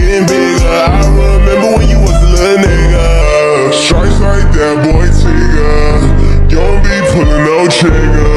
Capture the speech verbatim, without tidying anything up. getting bigger. I remember when you was a little nigga. Stripes like that, boy, Tigger. Don't be pulling no trigger.